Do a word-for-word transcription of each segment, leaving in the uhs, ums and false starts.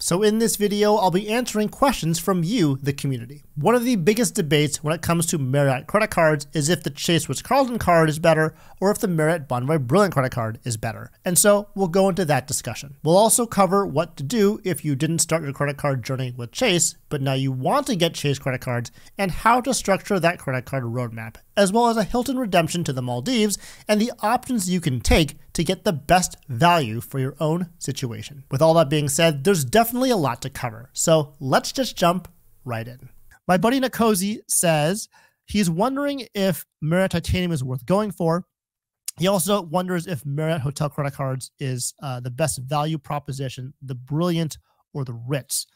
So in this video, I'll be answering questions from you, the community. One of the biggest debates when it comes to Marriott credit cards is if the Chase Ritz Carlton card is better or if the Marriott Bonvoy Brilliant credit card is better. And so we'll go into that discussion. We'll also cover what to do if you didn't start your credit card journey with Chase, but now you want to get Chase credit cards and how to structure that credit card roadmap, as well as a Hilton redemption to the Maldives and the options you can take to get the best value for your own situation. With all that being said, there's definitely a lot to cover. So let's just jump right in. My buddy Nicosi says he's wondering if Marriott Titanium is worth going for. He also wonders if Marriott Hotel Credit Cards is uh, the best value proposition, the Brilliant or the Ritz.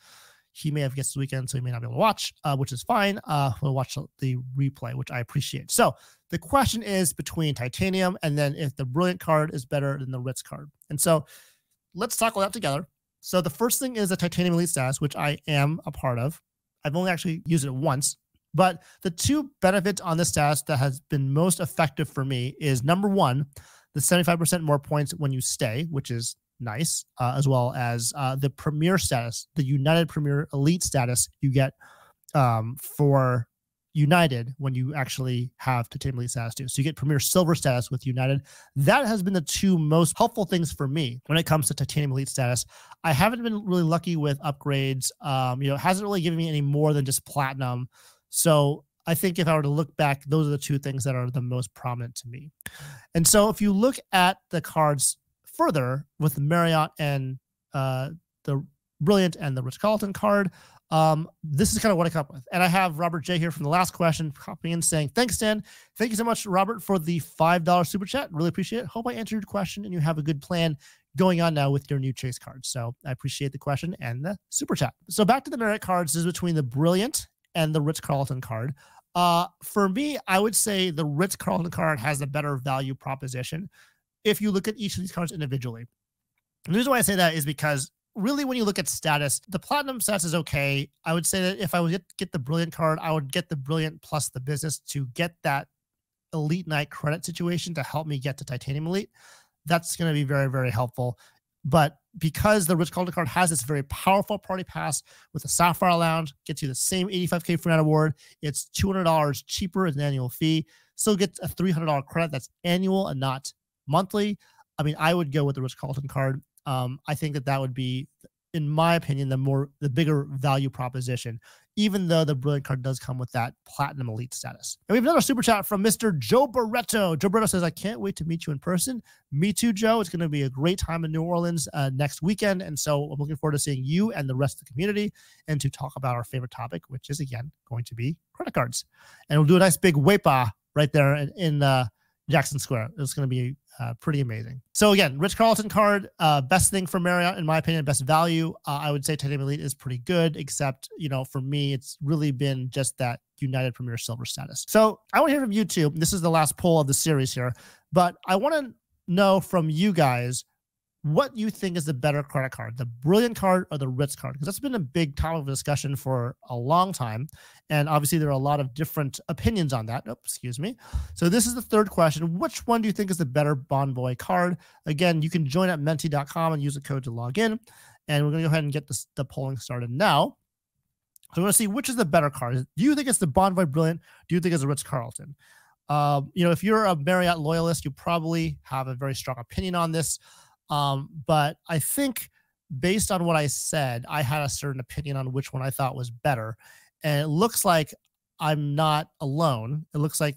He may have guests this weekend, so he may not be able to watch, uh, which is fine. Uh, we'll watch the replay, which I appreciate. So the question is between Titanium and then if the Brilliant card is better than the Ritz card. And so let's tackle that together. So the first thing is the Titanium Elite status, which I am a part of. I've only actually used it once, but the two benefits on this status that has been most effective for me is number one, the seventy-five percent more points when you stay, which is nice, uh, as well as uh, the Premier status, the United Premier Elite status you get um, for United when you actually have Titanium Elite status too. So you get Premier Silver status with United. That has been the two most helpful things for me when it comes to Titanium Elite status. I haven't been really lucky with upgrades. Um, you know, it hasn't really given me any more than just Platinum. So I think if I were to look back, those are the two things that are the most prominent to me. And so if you look at the cards further with Marriott and uh, the Brilliant and the Ritz Carlton card, Um, this is kind of what I come up with. And I have Robert J. here from the last question popping in saying, thanks, Dan. Thank you so much, Robert, for the five dollar super chat. Really appreciate it. Hope I answered your question and you have a good plan going on now with your new Chase card. So I appreciate the question and the super chat. So back to the Marriott cards. This is between the Brilliant and the Ritz-Carlton card. Uh, for me, I would say the Ritz-Carlton card has a better value proposition if you look at each of these cards individually. And the reason why I say that is because really, when you look at status, the Platinum status is okay. I would say that if I would get the Brilliant card, I would get the Brilliant plus the business to get that Elite Night credit situation to help me get to Titanium Elite. That's going to be very, very helpful. But because the Ritz Carlton card has this very powerful party pass with the Sapphire Lounge, gets you the same eighty-five K free night award. It's two hundred dollars cheaper as an annual fee. Still gets a three hundred dollar credit that's annual and not monthly. I mean, I would go with the Ritz Carlton card. Um, I think that that would be, in my opinion, the more the bigger value proposition, even though the Brilliant card does come with that Platinum Elite status. And we have another super chat from Mister Joe Barreto. Joe Barreto says, I can't wait to meet you in person. Me too, Joe. It's going to be a great time in New Orleans uh, next weekend. And so I'm looking forward to seeing you and the rest of the community and to talk about our favorite topic, which is, again, going to be credit cards. And we'll do a nice big W E P A right there in, in uh, Jackson Square. It's going to be Uh, pretty amazing. So again, Ritz Carlton card, uh, best thing for Marriott, in my opinion, best value. Uh, I would say Titanium Elite is pretty good, except, you know, for me, it's really been just that United Premier Silver status. So I want to hear from you too. This is the last poll of the series here, but I want to know from you guys what you think is the better credit card, the Brilliant card or the Ritz card, because that's been a big topic of discussion for a long time. And obviously there are a lot of different opinions on that. Oh, excuse me. So this is the third question. Which one do you think is the better Bonvoy card? Again, you can join at menti dot com and use a code to log in. And we're going to go ahead and get this, the polling started now. So we want to see which is the better card. Do you think it's the Bonvoy Brilliant? Do you think it's the Ritz Carlton? Uh, you know, if you're a Marriott loyalist, you probably have a very strong opinion on this. Um, but I think based on what I said, I had a certain opinion on which one I thought was better. And it looks like I'm not alone. It looks like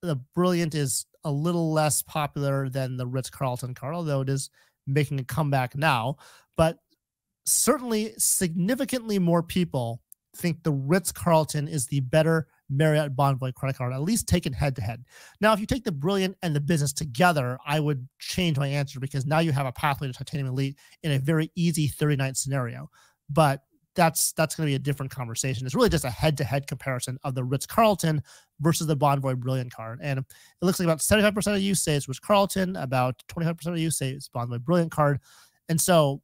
the Brilliant is a little less popular than the Ritz-Carlton card, although it is making a comeback now. But certainly significantly more people think the Ritz-Carlton is the better Marriott Bonvoy credit card, at least taken head to head. Now, if you take the Brilliant and the Business together, I would change my answer because now you have a pathway to Titanium Elite in a very easy thirty-night scenario. But that's that's going to be a different conversation. It's really just a head to head comparison of the Ritz Carlton versus the Bonvoy Brilliant card. And it looks like about seventy-five percent of you say it's Ritz Carlton, about twenty-five percent of you say it's Bonvoy Brilliant card. And so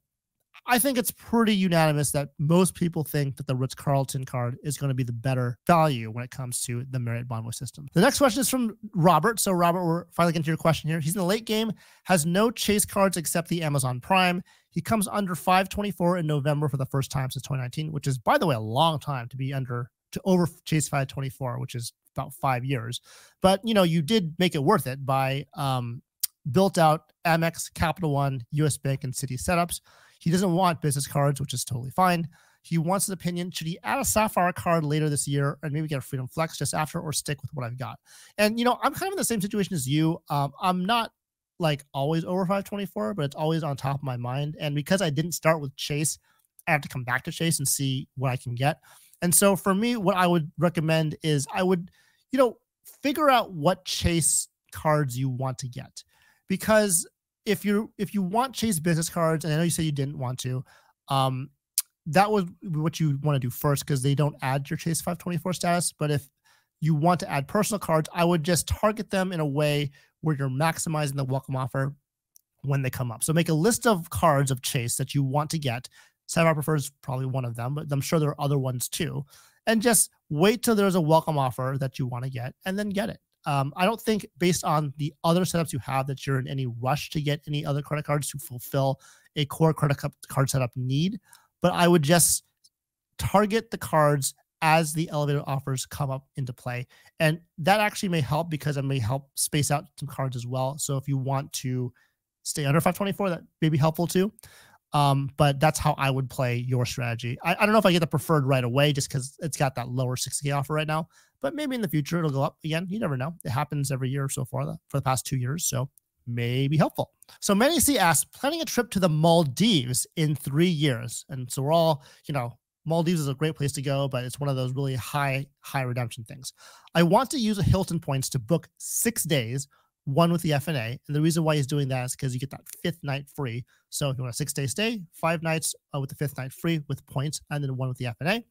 I think it's pretty unanimous that most people think that the Ritz Carlton card is going to be the better value when it comes to the Marriott Bonvoy system. The next question is from Robert. So Robert, we're finally getting to your question here. He's in the late game, has no Chase cards except the Amazon Prime. He comes under five twenty-four in November for the first time since twenty nineteen, which is, by the way, a long time to be under, to over Chase five twenty-four, which is about five years. But, you know, you did make it worth it by um, built out Amex, Capital One, U S Bank, and Citi setups. He doesn't want business cards, which is totally fine. He wants his opinion. Should he add a Sapphire card later this year and maybe get a Freedom Flex just after, or stick with what I've got? And, you know, I'm kind of in the same situation as you. Um, I'm not like always over five twenty-four, but it's always on top of my mind. And because I didn't start with Chase, I have to come back to Chase and see what I can get. And so for me, what I would recommend is I would, you know, figure out what Chase cards you want to get. Because if you if you want Chase business cards, and I know you say you didn't want to, um, that was what you want to do first, because they don't add your Chase five twenty-four status. But if you want to add personal cards, I would just target them in a way where you're maximizing the welcome offer when they come up. So make a list of cards of Chase that you want to get. Sapphire Preferred is probably one of them, but I'm sure there are other ones too. And just wait till there's a welcome offer that you want to get, and then get it. Um, I don't think, based on the other setups you have, that you're in any rush to get any other credit cards to fulfill a core credit card setup need. But I would just target the cards as the elevated offers come up into play. And that actually may help, because it may help space out some cards as well. So if you want to stay under five twenty-four, that may be helpful too. Um, but that's how I would play your strategy. I, I don't know if I get the preferred right away, just because it's got that lower sixty K offer right now. But maybe in the future, it'll go up again. You never know. It happens every year so far, though, for the past two years. So may be helpful. So Manny C asks, planning a trip to the Maldives in three years. And so we're all, you know, Maldives is a great place to go, but it's one of those really high, high redemption things. I want to use a Hilton points to book six days, one with the F N A. And the reason why he's doing that is because you get that fifth night free. So if you want a six-day stay, five nights uh, with the fifth night free with points, and then one with the F N A.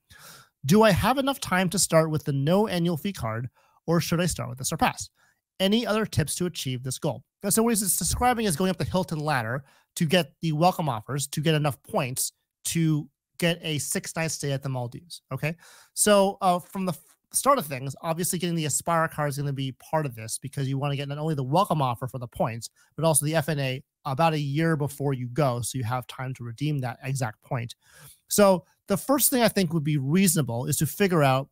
Do I have enough time to start with the no annual fee card, or should I start with the Surpass? Any other tips to achieve this goal? And so what he's describing is going up the Hilton ladder to get the welcome offers, to get enough points to get a six-night stay at the Maldives, okay? So uh, from the start of things, obviously getting the Aspire card is going to be part of this, because you want to get not only the welcome offer for the points, but also the F N A about a year before you go, so you have time to redeem that exact point. So the first thing I think would be reasonable is to figure out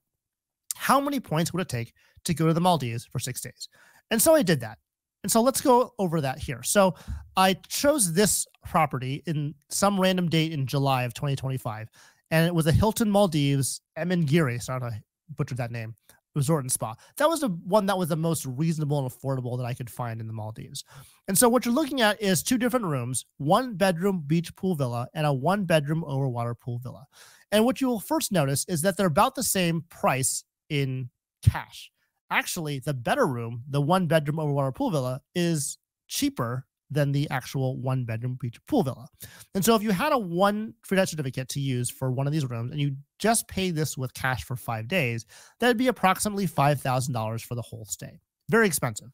how many points would it take to go to the Maldives for six days. And so I did that. And so let's go over that here. So I chose this property in some random date in July of twenty twenty-five, and it was a Hilton Maldives Emengiri. Sorry, I butchered that name. Resort and spa. That was the one that was the most reasonable and affordable that I could find in the Maldives. And so what you're looking at is two different rooms, one bedroom beach pool villa and a one bedroom over water pool villa. And what you will first notice is that they're about the same price in cash. Actually, the better room, the one bedroom over water pool villa, is cheaper than the actual one bedroom beach pool villa. And so if you had a one free night certificate to use for one of these rooms, and you just pay this with cash for five days, that'd be approximately five thousand dollars for the whole stay. Very expensive.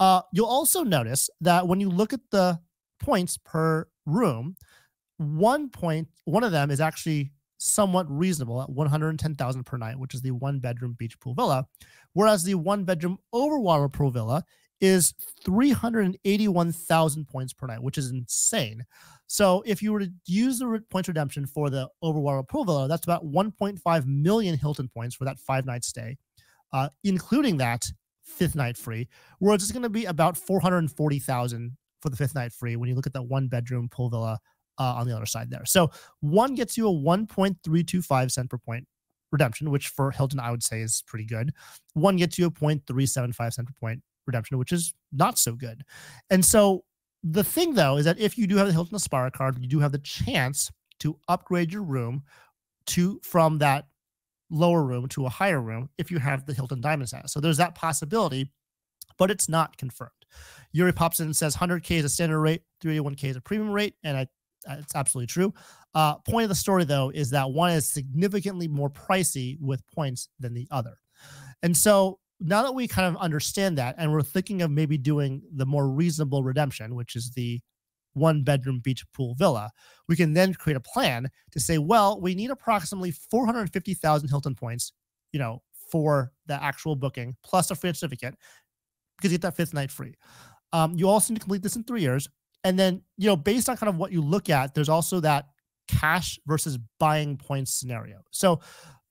Uh, you'll also notice that when you look at the points per room, one point, one of them is actually somewhat reasonable at one hundred ten thousand dollars per night, which is the one bedroom beach pool villa. Whereas the one bedroom overwater pool villa is three hundred eighty-one thousand points per night, which is insane. So if you were to use the points redemption for the overwater pool villa, that's about one point five million Hilton points for that five-night stay, uh, including that fifth night free, where it's going to be about four hundred forty thousand for the fifth night free when you look at that one-bedroom pool villa uh, on the other side there. So one gets you a one point three two five cent per point redemption, which for Hilton I would say is pretty good. One gets you a zero point three seven five cent per point redemption, which is not so good. And so the thing, though, is that if you do have the Hilton Aspire card, you do have the chance to upgrade your room to from that lower room to a higher room if you have the Hilton Diamond status. So there's that possibility, but it's not confirmed. Yuri Popson says one hundred K is a standard rate, three eighty-one K is a premium rate, and I, it's absolutely true. Uh, point of the story, though, is that one is significantly more pricey with points than the other. And so now that we kind of understand that, and we're thinking of maybe doing the more reasonable redemption, which is the one bedroom beach pool villa. We can then create a plan to say, well, we need approximately four hundred fifty thousand Hilton points, you know, for the actual booking plus a free certificate, because you get that fifth night free. Um, you also need to complete this in three years. And then, you know, based on kind of what you look at, there's also that cash versus buying points scenario. So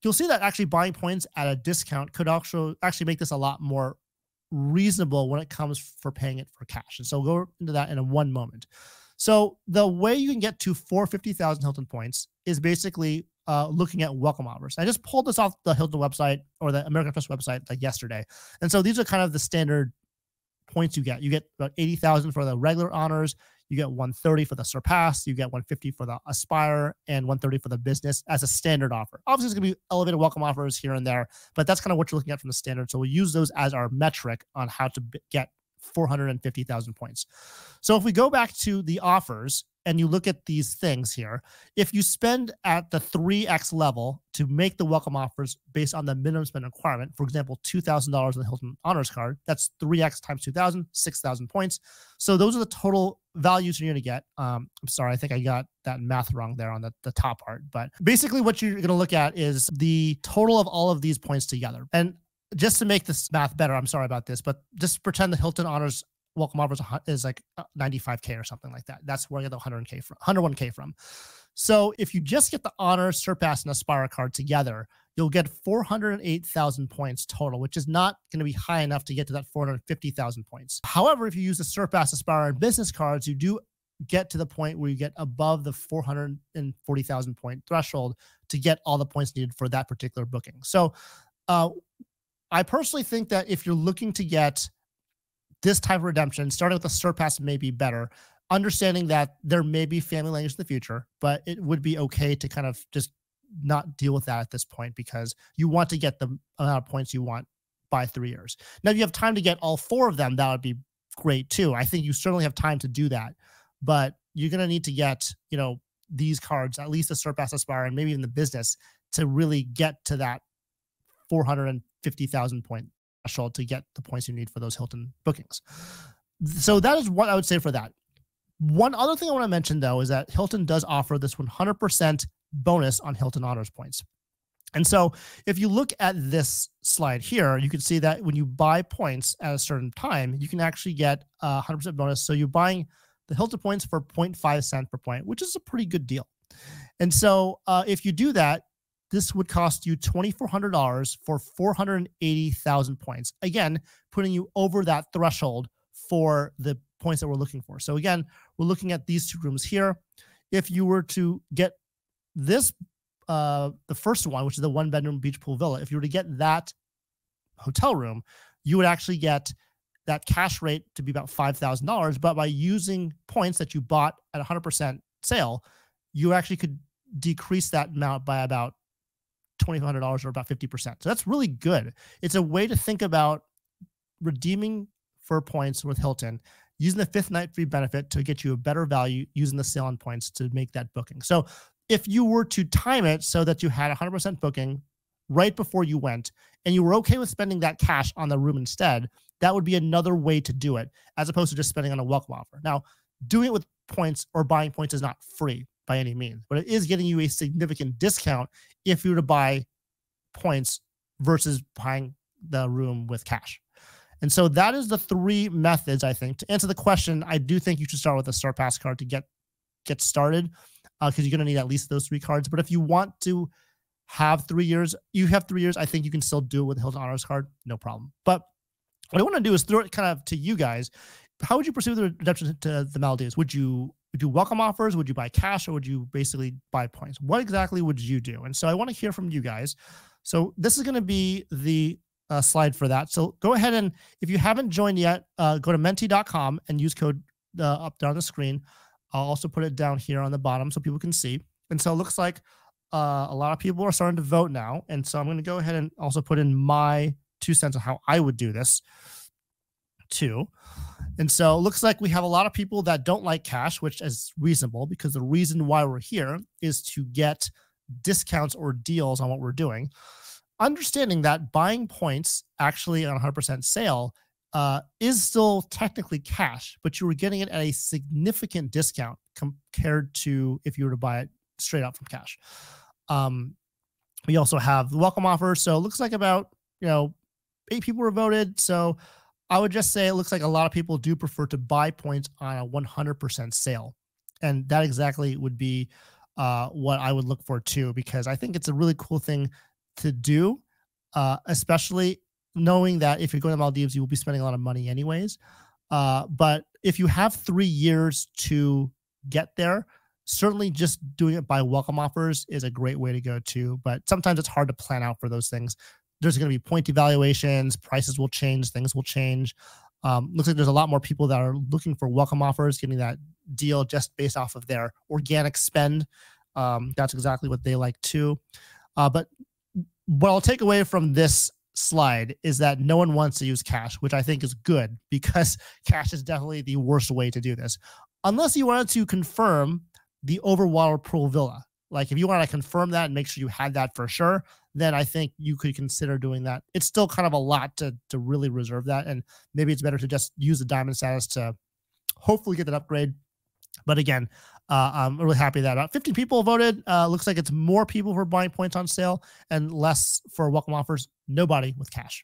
you'll see that actually buying points at a discount could also actually make this a lot more reasonable when it comes for paying it for cash. And so we'll go into that in a one moment. So the way you can get to four hundred fifty thousand Hilton points is basically uh, looking at welcome offers. I just pulled this off the Hilton website or the American Express website like yesterday. And so these are kind of the standard points you get. You get about eighty thousand for the regular honors. You get one thirty for the surpass. You get one fifty for the aspire and one thirty for the business as a standard offer. Obviously, it's going to be elevated welcome offers here and there, but that's kind of what you're looking at from the standard. So we'll use those as our metric on how to get four hundred fifty thousand points. So if we go back to the offers and you look at these things here, if you spend at the three X level to make the welcome offers based on the minimum spend requirement, for example, two thousand dollars on the Hilton Honors Card, that's three X times two thousand, six thousand points. So those are the total values you're going to get. Um, I'm sorry, I think I got that math wrong there on the, the top part. But basically what you're going to look at is the total of all of these points together. And just to make this math better, I'm sorry about this, but just pretend the Hilton Honors Welcome Offers is like ninety-five K or something like that. That's where I get the one hundred K from, one hundred one K from. So if you just get the Honors, Surpass, and Aspire card together, you'll get four hundred eight thousand points total, which is not going to be high enough to get to that four hundred fifty thousand points. However, if you use the Surpass, Aspire, and Business cards, you do get to the point where you get above the four hundred forty thousand point threshold to get all the points needed for that particular booking. So uh, I personally think that if you're looking to get this type of redemption, starting with the Surpass may be better, understanding that there may be family language in the future, but it would be okay to kind of just not deal with that at this point because you want to get the amount of points you want by three years. Now, if you have time to get all four of them, that would be great too. I think you certainly have time to do that, but you're going to need to get, you know, these cards, at least the Surpass, Aspire, and maybe even the Business to really get to that four hundred fifty thousand point threshold to get the points you need for those Hilton bookings. So that is what I would say for that. One other thing I want to mention though is that Hilton does offer this one hundred percent bonus on Hilton Honors points. And so if you look at this slide here, you can see that when you buy points at a certain time, you can actually get a one hundred percent bonus. So you're buying the Hilton points for zero point five cents per point, which is a pretty good deal. And so uh, if you do that, this would cost you two thousand four hundred dollars for four hundred eighty thousand points. Again, putting you over that threshold for the points that we're looking for. So again, we're looking at these two rooms here. If you were to get this, uh, the first one, which is the one bedroom beach pool villa, if you were to get that hotel room, you would actually get that cash rate to be about five thousand dollars. But by using points that you bought at one hundred percent sale, you actually could decrease that amount by about two thousand five hundred dollars or about fifty percent. So that's really good. It's a way to think about redeeming for points with Hilton, using the fifth night free benefit to get you a better value, using the sale on points to make that booking. So if you were to time it so that you had one hundred percent booking right before you went, and you were okay with spending that cash on the room instead, that would be another way to do it, as opposed to just spending on a welcome offer. Now, doing it with points or buying points is not free by any means, but it is getting you a significant discount if you were to buy points versus buying the room with cash. And so that is the three methods, I think. To answer the question, I do think you should start with a Surpass card to get, get started because uh, you're going to need at least those three cards. But if you want to have three years, you have three years, I think you can still do it with a Hilton Honors card, no problem. But what I want to do is throw it kind of to you guys. How would you pursue the redemption to the Maldives? Would you do welcome offers? Would you buy cash, or would you basically buy points? What exactly would you do? And so I want to hear from you guys. So this is going to be the uh, slide for that. So go ahead and if you haven't joined yet, uh, go to menti dot com and use code uh, up down the screen. I'll also put it down here on the bottom so people can see. And so it looks like uh, a lot of people are starting to vote now. And so I'm going to go ahead and also put in my two cents on how I would do this too. And so it looks like we have a lot of people that don't like cash, which is reasonable because the reason why we're here is to get discounts or deals on what we're doing. Understanding that buying points actually on one hundred percent sale uh, is still technically cash, but you were getting it at a significant discount compared to if you were to buy it straight out from cash. Um, we also have the welcome offer. So it looks like about, you know, eight people were voted. So I would just say it looks like a lot of people do prefer to buy points on a one hundred percent sale. And that exactly would be uh, what I would look for too, because I think it's a really cool thing to do, uh, especially knowing that if you're going to Maldives, you will be spending a lot of money anyways. Uh, but if you have three years to get there, certainly just doing it by welcome offers is a great way to go too. But sometimes it's hard to plan out for those things. There's going to be point devaluations, prices will change, things will change. Um, looks like there's a lot more people that are looking for welcome offers, getting that deal just based off of their organic spend. Um, that's exactly what they like too. Uh, but what I'll take away from this slide is that no one wants to use cash, which I think is good, because cash is definitely the worst way to do this. Unless you wanted to confirm the overwater pool villa. Like if you want to confirm that and make sure you had that for sure, then I think you could consider doing that. It's still kind of a lot to, to really reserve that. And maybe it's better to just use the diamond status to hopefully get that upgrade. But again, uh, I'm really happy that about fifteen people voted. Uh, looks like it's more people for buying points on sale and less for welcome offers. Nobody with cash.